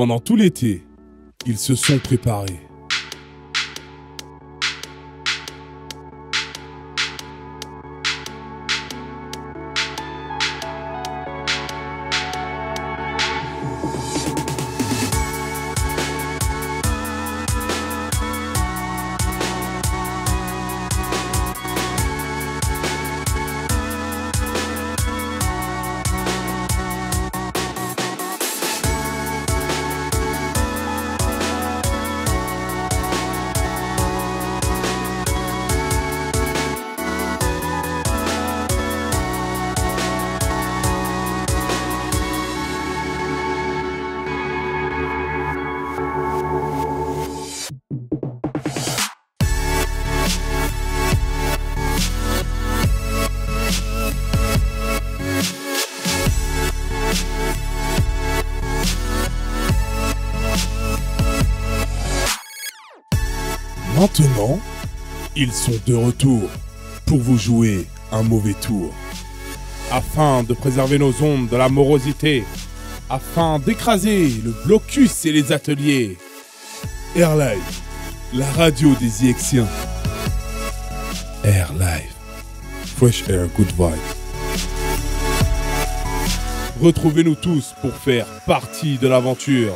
Pendant tout l'été, ils se sont préparés. Maintenant, ils sont de retour pour vous jouer un mauvais tour. Afin de préserver nos ondes de la morosité, afin d'écraser le blocus et les ateliers. RLive, la radio des IHECsiens. RLive, fresh air, good vibes. Retrouvez-nous tous pour faire partie de l'aventure.